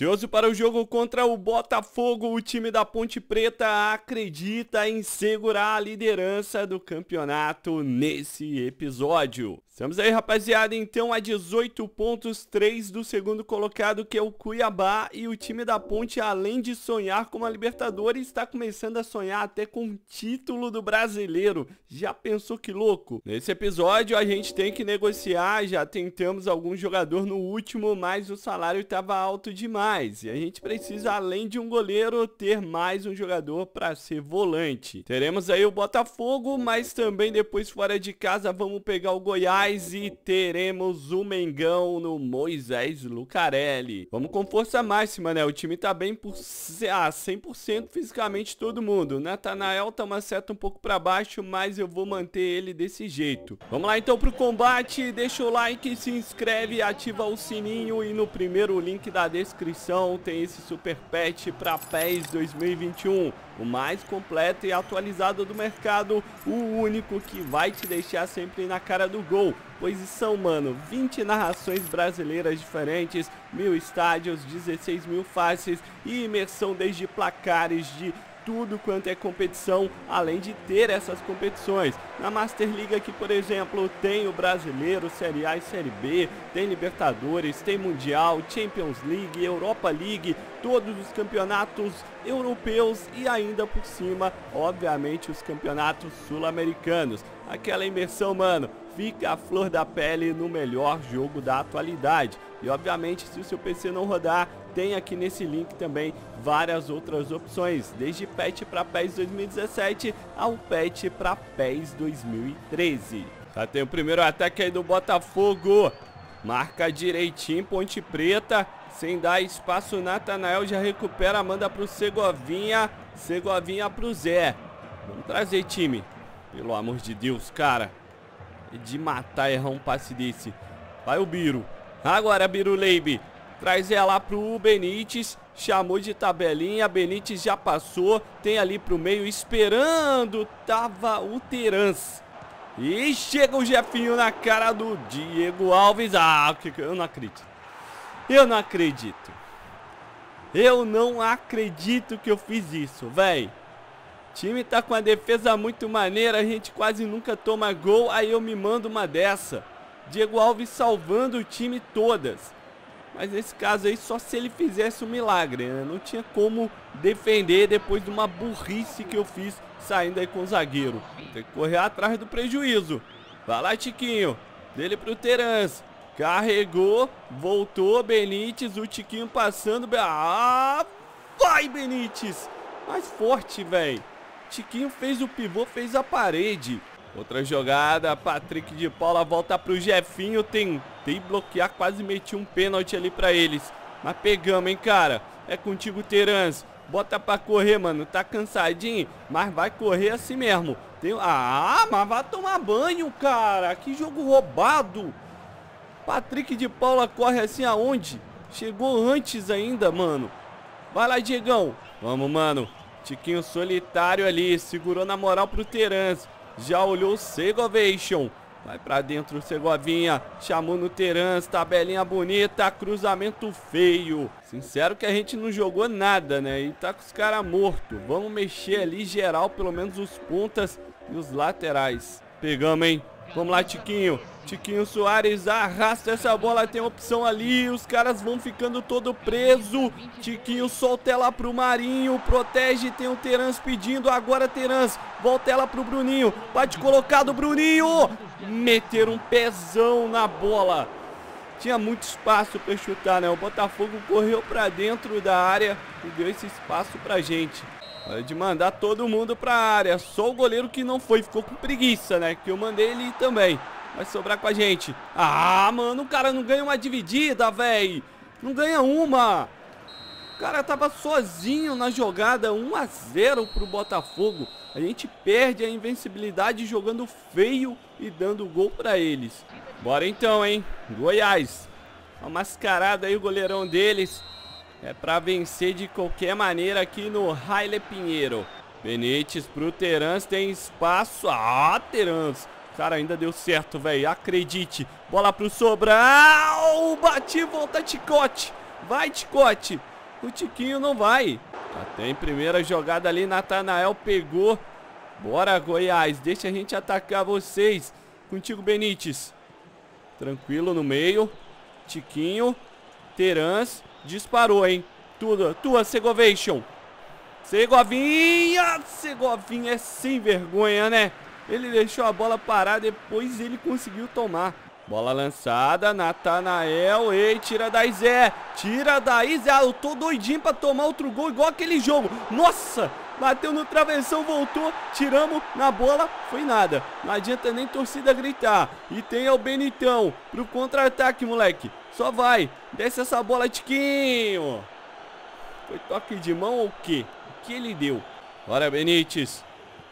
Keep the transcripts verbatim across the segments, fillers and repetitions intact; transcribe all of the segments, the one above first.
Ansioso para o jogo contra o Botafogo, o time da Ponte Preta acredita em segurar a liderança do campeonato nesse episódio. Estamos aí, rapaziada, então a dezoito pontos, três do segundo colocado, que é o Cuiabá, e o time da Ponte, além de sonhar com a Libertadores, está começando a sonhar até com o título do Brasileiro. Já pensou que louco? Nesse episódio a gente tem que negociar, já tentamos algum jogador no último, mas o salário estava alto demais, e a gente precisa, além de um goleiro, ter mais um jogador para ser volante. Teremos aí o Botafogo, mas também depois fora de casa vamos pegar o Goiás, e teremos o Mengão no Moisés Lucarelli. Vamos com força máxima, né? O time tá bem por ah, cem por cento fisicamente todo mundo. O Natanael tá uma seta um pouco pra baixo, mas eu vou manter ele desse jeito. Vamos lá então pro combate. Deixa o like, se inscreve, ativa o sininho, e no primeiro link da descrição tem esse super patch pra PES dois mil e vinte e um. O mais completo e atualizado do mercado, o único que vai te deixar sempre na cara do gol, pois são, mano, vinte narrações brasileiras diferentes, mil estádios, dezesseis mil faces e imersão desde placares de tudo quanto é competição, além de ter essas competições. Na Master Liga aqui, por exemplo, tem o Brasileiro, Série A e Série B, tem Libertadores, tem Mundial, Champions League, Europa League, todos os campeonatos europeus e ainda por cima, obviamente, os campeonatos sul-americanos. Aquela imersão, mano, fica a flor da pele no melhor jogo da atualidade. E obviamente, se o seu P C não rodar, tem aqui nesse link também várias outras opções, desde patch para PES dois mil e dezessete ao patch para PES dois mil e treze. Já tem o primeiro ataque aí do Botafogo, marca direitinho Ponte Preta, sem dar espaço. O Natanael já recupera, manda pro Segovinha, Segovinha pro Zé. Vamos trazer, time, pelo amor de Deus, cara, é de matar errar um passe desse. Vai o Biro, agora Biro Leibe. Traz ela pro Benítez, chamou de tabelinha, Benítez já passou, tem ali pro meio, esperando, tava o Terans. E chega o Jefinho na cara do Diego Alves. Ah, eu não acredito. Eu não acredito. Eu não acredito que eu fiz isso, véi. Time tá com a defesa muito maneira, a gente quase nunca toma gol, aí eu me mando uma dessa. Diego Alves salvando o time todas. Mas nesse caso aí, só se ele fizesse um milagre, né? Não tinha como defender depois de uma burrice que eu fiz saindo aí com o zagueiro. Tem que correr atrás do prejuízo. Vai lá, Tiquinho. Dele pro Terans. Carregou, voltou, Benítez, o Tiquinho passando. Ah, vai, Benítez! Mais forte, velho. Tiquinho fez o pivô, fez a parede. Outra jogada, Patrick de Paula volta pro Jefinho, tentei bloquear, quase meti um pênalti ali pra eles, mas pegamos, hein, cara. É contigo, Terans, bota pra correr, mano, tá cansadinho, mas vai correr assim mesmo. Tem... Ah, mas vai tomar banho, cara, que jogo roubado. Patrick de Paula corre assim aonde? Chegou antes ainda, mano. Vai lá, Diegão, vamos, mano. Tiquinho solitário ali, segurou na moral pro Terans. Já olhou o Segovation. Vai pra dentro o Segovinha. Chamou no Terans. Tabelinha bonita. Cruzamento feio. Sincero que a gente não jogou nada, né? E tá com os caras mortos. Vamos mexer ali geral. Pelo menos os pontas e os laterais. Pegamos, hein? Vamos lá, Tiquinho. Tiquinho Soares arrasta essa bola. Tem opção ali. Os caras vão ficando todo preso. Tiquinho solta ela pro Marinho. Protege. Tem o Terans pedindo. Agora Terans. Volta ela pro Bruninho. Bate colocado, Bruninho. Meter um pezão na bola. Tinha muito espaço pra chutar, né? O Botafogo correu pra dentro da área e deu esse espaço pra gente. Hora de mandar todo mundo pra área. Só o goleiro que não foi. Ficou com preguiça, né? Que eu mandei ele também. Vai sobrar com a gente. Ah, mano, o cara não ganha uma dividida, velho. Não ganha uma. O cara tava sozinho na jogada. um a zero pro Botafogo. A gente perde a invencibilidade jogando feio e dando gol pra eles. Bora então, hein? Goiás. Uma mascarada aí o goleirão deles. É pra vencer de qualquer maneira aqui no Raile Pinheiro. Benítez pro Terans, tem espaço. Ah, Terans. Cara, ainda deu certo, velho. Acredite. Bola pro Sobral. Bati, volta, Ticote. Vai, Ticote. O Tiquinho não vai. Até em primeira jogada ali, Natanael pegou. Bora, Goiás, deixa a gente atacar vocês. Contigo, Benítez. Tranquilo no meio. Tiquinho. Terans. Disparou, hein? Tudo. Tua, Segovation. Segovinha. Segovinha é sem vergonha, né? Ele deixou a bola parar, depois ele conseguiu tomar. Bola lançada, Natanael, ei, tira daí Zé, tira daí Zé, eu tô doidinho pra tomar outro gol igual aquele jogo, nossa, bateu no travessão, voltou, tiramos na bola, foi nada, não adianta nem torcida gritar, e tem o Benitão pro contra-ataque, moleque, só vai, desce essa bola, Tiquinho, foi toque de mão ou o que? O que ele deu? Bora, Benítez,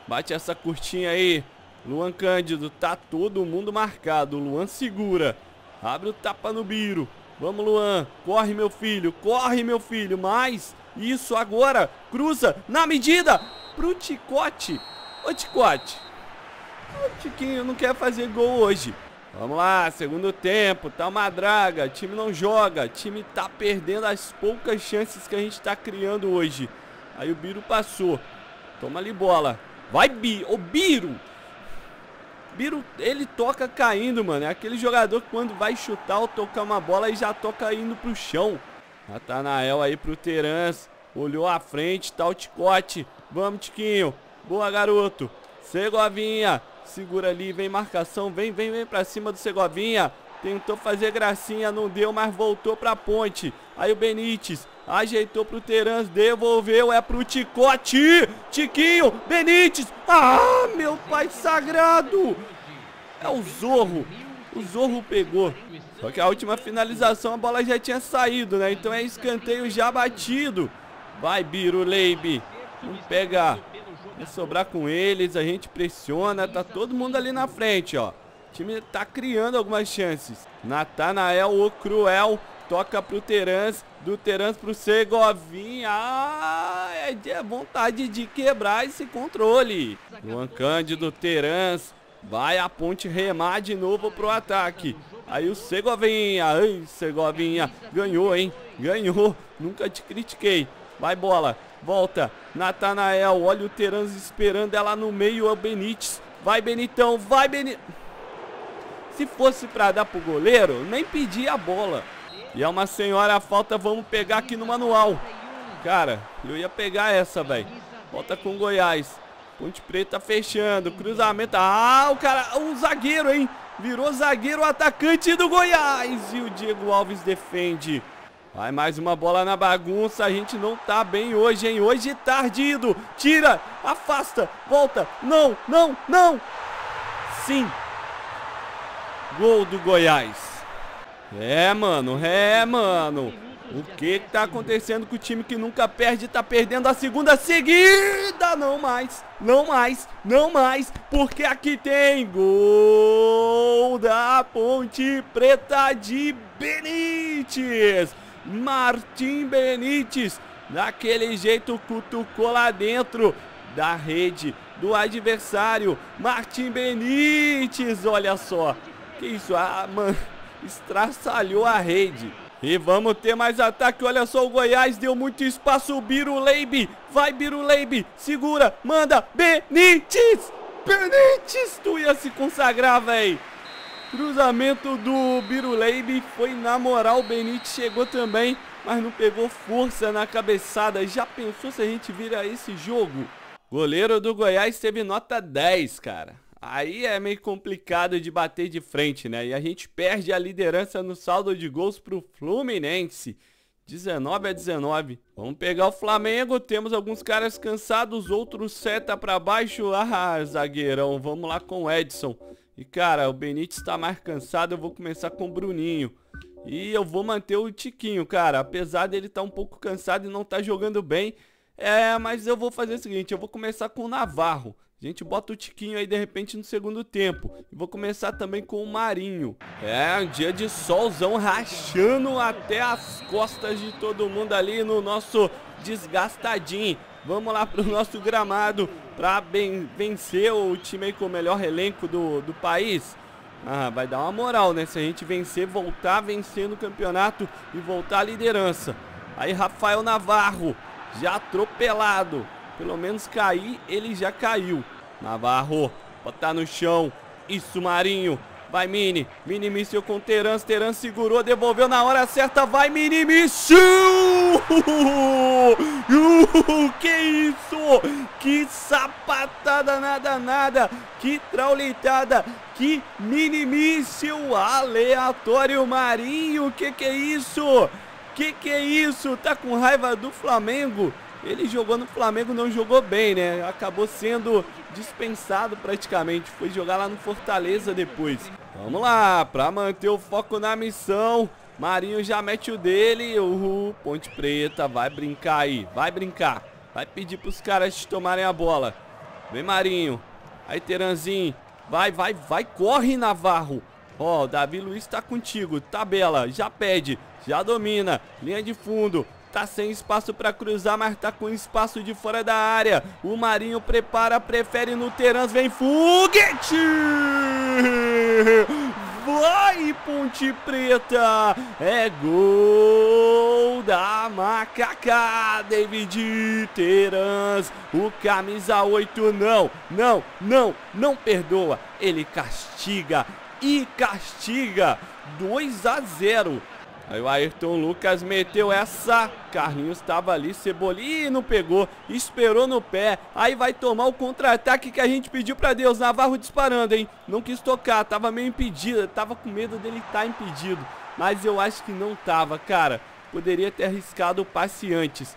bate essa curtinha aí, Luan Cândido, tá todo mundo marcado, Luan segura, abre o tapa no Biro, vamos Luan, corre meu filho, corre meu filho, mais, isso agora, cruza, na medida, pro Ticote, ô Ticote, o Tiquinho não quer fazer gol hoje, vamos lá, segundo tempo, tá uma draga, time não joga, time tá perdendo as poucas chances que a gente tá criando hoje, aí o Biro passou, toma ali bola, vai Bi, ô Biro, Biro, ele toca caindo, mano. É aquele jogador que quando vai chutar ou tocar uma bola e já toca indo pro chão. Natanael aí pro Terans. Olhou à frente, tá o Ticote. Vamos, Tiquinho. Boa, garoto. Segovinha. Segura ali, vem marcação. Vem, vem, vem pra cima do Segovinha. Tentou fazer gracinha, não deu, mas voltou pra ponte. Aí o Benítez. Ajeitou pro Terans, devolveu, é pro Ticote, Tiquinho, Benítez, ah, meu pai sagrado, é o Zorro, o Zorro pegou, só que a última finalização a bola já tinha saído, né, então é escanteio já batido, vai Biro, Leibe, vamos pegar, vai sobrar com eles, a gente pressiona, tá todo mundo ali na frente, ó, o time tá criando algumas chances, Natanael, o Cruel, toca pro Terans, do Terans pro Segovinha, ah, é vontade de quebrar esse controle. Luan Cândido, Terans, vai a ponte remar de novo pro ataque. Aí o Segovinha, ai Segovinha, ganhou hein, ganhou, nunca te critiquei. Vai bola, volta, Natanael, olha o Terans esperando ela no meio, é o Benítez, vai Benitão, vai Benitão. Se fosse pra dar pro goleiro, nem pedia a bola. E é uma senhora a falta, vamos pegar aqui no manual. Cara, eu ia pegar essa, velho. Volta com o Goiás. Ponte Preta fechando, cruzamento. Ah, o cara, o zagueiro, hein? Virou zagueiro, atacante do Goiás. E o Diego Alves defende. Vai mais uma bola na bagunça. A gente não tá bem hoje, hein? Hoje tardido. Tira, afasta, volta. Não, não, não. Sim. Gol do Goiás. É, mano, é, mano. O que que tá acontecendo com o time que nunca perde? Tá perdendo a segunda seguida. Não mais, não mais, não mais. Porque aqui tem gol da Ponte Preta de Benítez. Martim Benítez. Daquele jeito, cutucou lá dentro da rede do adversário. Martim Benítez, olha só. Que isso, ah, mano. Estraçalhou a rede. E vamos ter mais ataque. Olha só, o Goiás deu muito espaço. Biro Leibe. Vai, Biro Leibe. Segura. Manda. Benítez. Benítez. Tu ia se consagrar, velho. Cruzamento do Biro Leibe. Foi na moral. Benítez chegou também. Mas não pegou força na cabeçada. Já pensou se a gente vira esse jogo? Goleiro do Goiás teve nota dez, cara. Aí é meio complicado de bater de frente, né? E a gente perde a liderança no saldo de gols pro Fluminense. dezenove a dezenove. Vamos pegar o Flamengo. Temos alguns caras cansados, outros seta pra baixo. Ah, zagueirão. Vamos lá com o Edson. E, cara, o Benítez tá mais cansado. Eu vou começar com o Bruninho. E eu vou manter o Tiquinho, cara. Apesar dele tá um pouco cansado e não tá jogando bem. É, mas eu vou fazer o seguinte. Eu vou começar com o Navarro. A gente bota o Tiquinho aí de repente no segundo tempo. E vou começar também com o Marinho. É, um dia de solzão rachando até as costas de todo mundo ali no nosso desgastadinho. Vamos lá pro nosso gramado pra bem, vencer o time aí com o melhor elenco do, do país. Ah, vai dar uma moral, né? Se a gente vencer, voltar a vencer no campeonato e voltar à liderança. Aí Rafael Navarro, já atropelado. Pelo menos cair, ele já caiu. Navarro, botar no chão. Isso, Marinho. Vai, Mini. Mini míssil com Terans. Terans segurou, devolveu na hora certa. Vai, Mini míssil! Uh, que isso! Que sapatada, nada, nada. Que traulitada. Que mini míssil aleatório, Marinho. Que que é isso? Que que é isso? Tá com raiva do Flamengo? Ele jogou no Flamengo, não jogou bem, né? Acabou sendo dispensado praticamente. Foi jogar lá no Fortaleza depois. Vamos lá, pra manter o foco na missão. Marinho já mete o dele. O Ponte Preta vai brincar aí. Vai brincar. Vai pedir pros caras tomarem a bola. Vem, Marinho. Aí, Teranzinho. Vai, vai, vai. Corre, Navarro. Ó, o Davi Luiz tá contigo. Tabela. Já pede. Já domina. Linha de fundo. Tá sem espaço pra cruzar, mas tá com espaço de fora da área. O Marinho prepara, prefere no Terans. Vem foguete! Vai, Ponte Preta! É gol da Macacá, David Terans. O camisa oito não, não, não, não perdoa. Ele castiga e castiga. dois a zero. Aí o Ayrton Lucas meteu essa. Carlinhos estava ali, Cebolinha não pegou, esperou no pé. Aí vai tomar o contra-ataque que a gente pediu pra Deus. Navarro disparando, hein? Não quis tocar, tava meio impedido. Tava com medo dele estar impedido, mas eu acho que não tava, cara. Poderia ter arriscado o passe antes.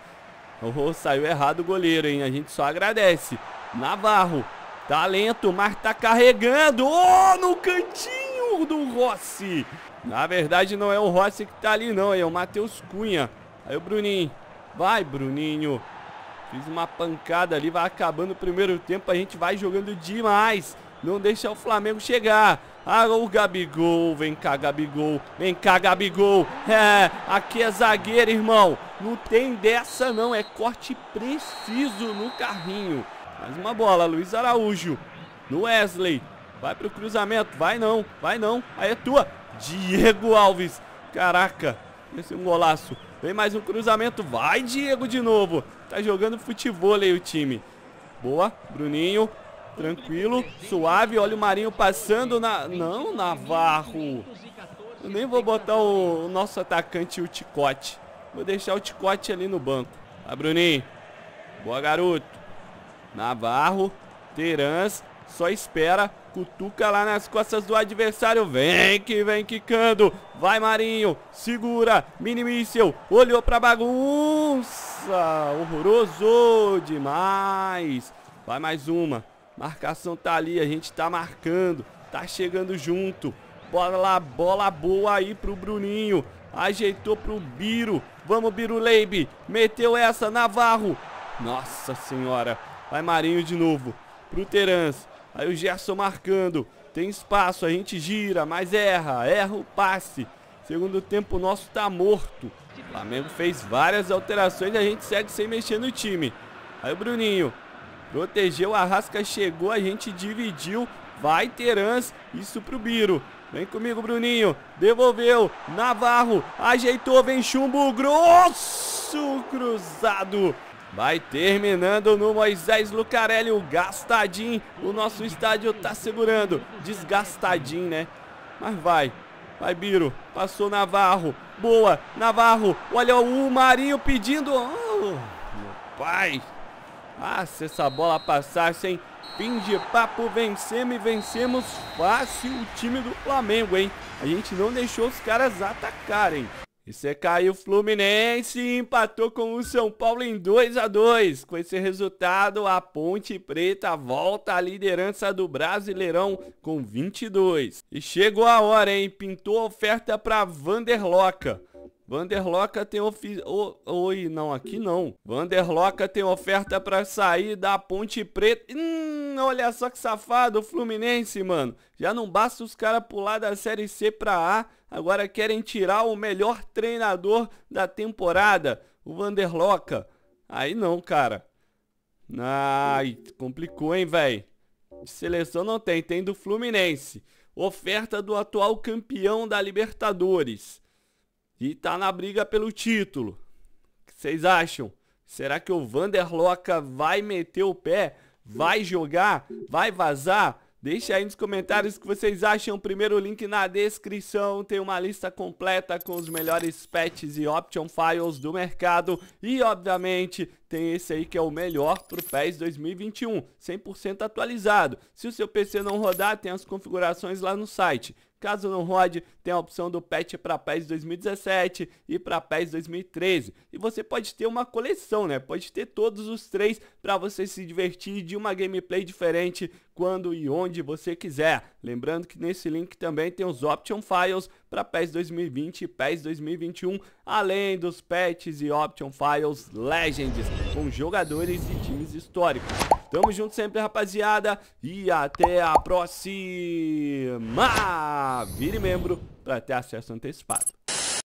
Oh, saiu errado o goleiro, hein? A gente só agradece. Navarro, tá lento, mas tá carregando. Oh, no cantinho do Rossi. Na verdade não é o Rossi que tá ali não, é o Matheus Cunha. Aí o Bruninho, vai, Bruninho. Fiz uma pancada ali, vai acabando o primeiro tempo. A gente vai jogando demais, não deixa o Flamengo chegar. Ah, o Gabigol, vem cá, Gabigol. Vem cá, Gabigol. É, aqui é zagueiro, irmão. Não tem dessa não, é corte preciso no carrinho. Mais uma bola, Luiz Araújo. No Wesley, vai pro cruzamento. Vai não, vai não, aí é tua, Diego Alves. Caraca, esse é um golaço. Vem mais um cruzamento, vai Diego de novo. Tá jogando futevôlei o time. Boa, Bruninho. Tranquilo, suave. Olha o Marinho passando na... Não, Navarro. Eu nem vou botar o, o nosso atacante, o Ticote. Vou deixar o Ticote ali no banco. Vai, Bruninho. Boa, garoto. Navarro, Terans. Só espera, cutuca lá nas costas do adversário. Vem que vem quicando. Vai, Marinho, segura. Mini míssil, olhou pra bagunça. Horroroso demais. Vai mais uma. Marcação tá ali, a gente tá marcando. Tá chegando junto. Bora lá, bola boa aí pro Bruninho. Ajeitou pro Biro. Vamos, Biro Leibe. Meteu essa, Navarro. Nossa senhora. Vai, Marinho de novo. Pro Terans. Aí o Gerson marcando, tem espaço, a gente gira, mas erra, erra o passe. Segundo tempo, o nosso tá morto. O Flamengo fez várias alterações e a gente segue sem mexer no time. Aí o Bruninho protegeu, a Rasca chegou, a gente dividiu, vai Terans, isso pro Biro. Vem comigo, Bruninho, devolveu, Navarro, ajeitou, vem chumbo grosso, cruzado. Vai terminando no Moisés Lucarelli, o gastadinho. O nosso estádio tá segurando. Desgastadinho, né? Mas vai. Vai, Biro. Passou Navarro. Boa, Navarro. Olha o Marinho pedindo. Oh, meu pai. Ah, se essa bola passasse, hein? Fim de papo, vencemos e vencemos fácil o time do Flamengo, hein? A gente não deixou os caras atacarem. E você caiu, o Fluminense empatou com o São Paulo em dois a dois. Com esse resultado, a Ponte Preta volta à liderança do Brasileirão com vinte e dois. E chegou a hora, hein? Pintou a oferta para Vanderloca. Vanderloca tem ofi... o... Oi, não, aqui não. Vanderloca tem oferta para sair da Ponte Preta. Hum, olha só que safado o Fluminense, mano. Já não basta os caras pular da Série C para A. Agora querem tirar o melhor treinador da temporada, o Vanderloca. Aí não, cara. Ai, complicou, hein, velho. De seleção não tem, tem do Fluminense. Oferta do atual campeão da Libertadores. E tá na briga pelo título. Vocês acham? Será que o Vanderloca vai meter o pé? Vai jogar? Vai vazar? Deixa aí nos comentários o que vocês acham. Primeiro link na descrição. Tem uma lista completa com os melhores patches e option files do mercado. E, obviamente, tem esse aí que é o melhor para o PES dois mil e vinte e um. cem por cento atualizado. Se o seu P C não rodar, tem as configurações lá no site. Caso não rode, tem a opção do patch para PES dois mil e dezessete e para PES dois mil e treze. E você pode ter uma coleção, né? Pode ter todos os três para você se divertir de uma gameplay diferente quando e onde você quiser. Lembrando que nesse link também tem os option files para PES dois mil e vinte e PES dois mil e vinte e um, além dos patches e option files legends com jogadores e times históricos. Tamo junto sempre, rapaziada, e até a próxima! Vire membro para ter acesso antecipado.